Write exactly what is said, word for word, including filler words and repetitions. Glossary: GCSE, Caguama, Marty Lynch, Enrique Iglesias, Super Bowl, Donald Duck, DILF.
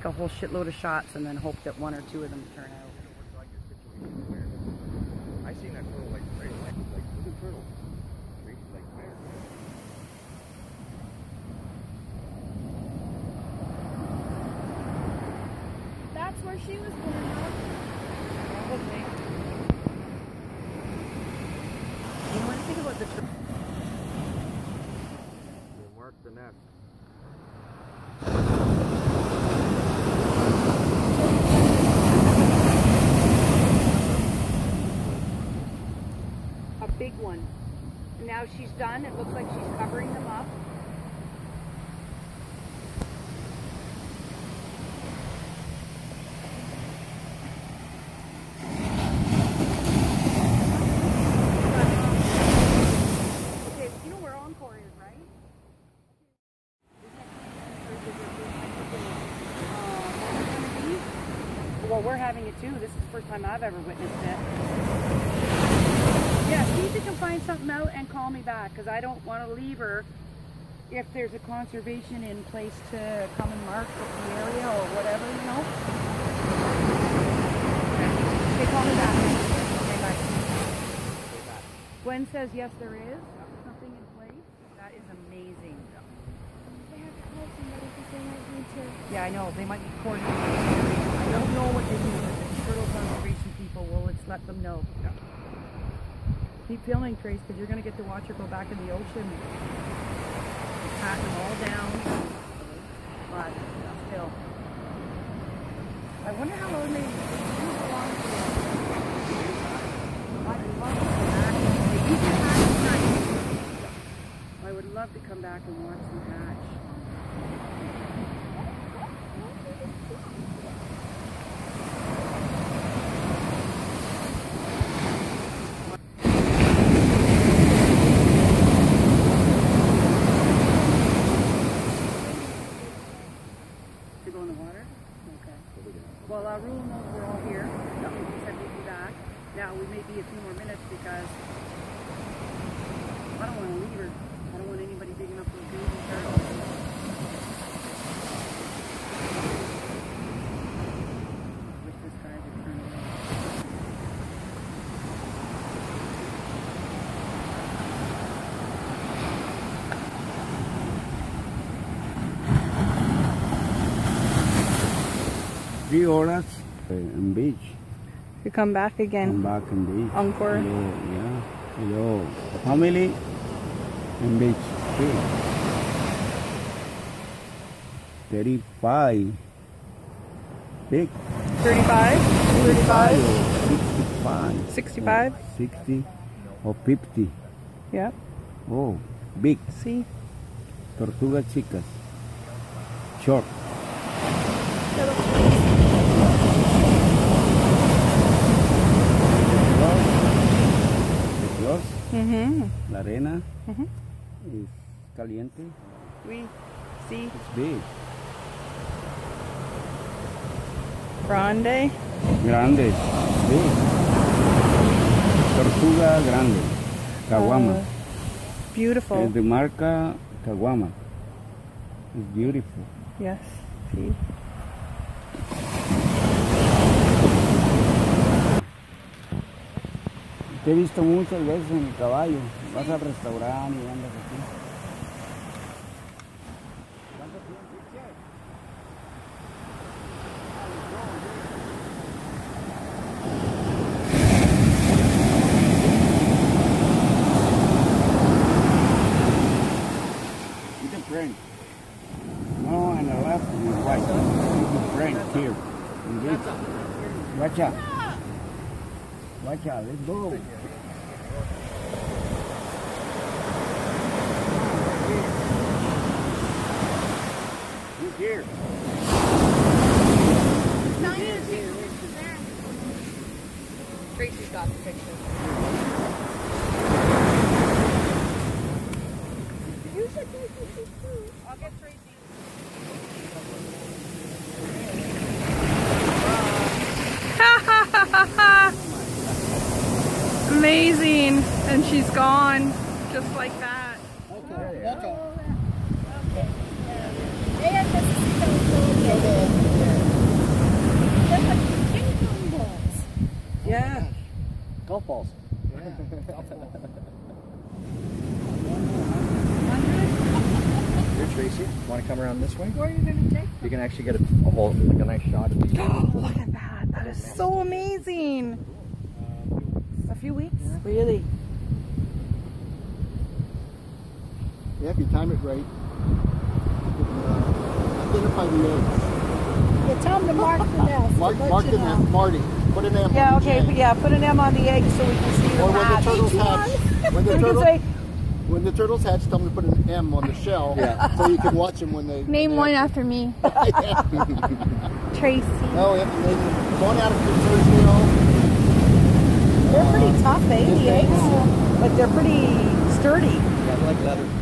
take a whole shitload of shots and then hope that one or two of them turn out. I've seen that turtle like right away. Like blue turtle. Like there. That's where she was born, huh? Probably. You want to think about the turtle? They mark the nest. Big one. Now she's done. It looks like she's covering them up. Okay, you know where Encore is, right? Uh, well, we're having it too. This is the first time I've ever witnessed it. Yeah, see if you can find something out and call me back, because I don't want to leave her if there's a conservation in place to come and mark the area or whatever, you know. Okay, call me back. Okay, bye. Gwen says yes, there is something in place. That is amazing. They have to call somebody because they might need to. Yeah, I know. They might be coordinating. I don't know what they do, but the turtle conservation people will just let them know. Yeah. Keep filming, Trace, because you're going to get to watch her go back in the ocean. Pat them all down. But still. I wonder how long they belong to. I would love to come back. They eat their hatch tonight. I would love to come back and watch them hatch. Well, our rule knows we're all here. Nothing said we'd be back. Now, we may be a few more minutes because I don't want to leave her. I don't want anybody digging up those baby turtles. I wish this guy would turn Three hours on beach. You come back again. Come back on beach. Encore. Hello, yeah. Hello. Family on beach. Thirty-five. Big. Thirty-five. Thirty-five. Sixty-five. Sixty-five. Oh, Sixty or fifty. Yep. Oh, big. See. Tortuga chicas. Short. Hello. Mm-hmm. La arena mm-hmm. is caliente. We see. It's big. Grande. Grande. Big. Tortuga grande. Caguama. Uh, beautiful. And the marca Caguama. It's beautiful. Yes. See. Te he visto muchas veces en el caballo. Vas a restaurar y andas aquí. ¿Cuánto tiempo quieres? You can print. No, and the left and the right. You can print here. Watch out. Watch out, let's go. He's here. No, he's here. Tracy's got the picture. You should do this too. I'll get Tracy. Ha ha ha ha! Amazing, and she's gone just like that. Okay. Okay. Okay. Yeah. Golf balls. Yeah. Golf balls. Here, Tracy, want to come around this way? Where are you going to take them? You can actually get a, a whole, like a nice shot of these. Oh, look at that. That is so amazing. A few weeks? Yeah. Really? Yeah, if you time it right. Identify the eggs. Yeah, tell them to mark the nest. Mark, mark the nest. Marty, put an M yeah, on okay, the egg. But yeah, put an M on the egg so we can see the Or when the turtles hatch. When the, turtle, say, when the turtles hatch, tell them to put an M on the shell yeah. so you can watch them when they... Name when they one hatch. After me. Tracy. Oh, yeah. Going out of Conservio. They're pretty tough, eh, the eggs? But they're pretty sturdy. Yeah, I like leather.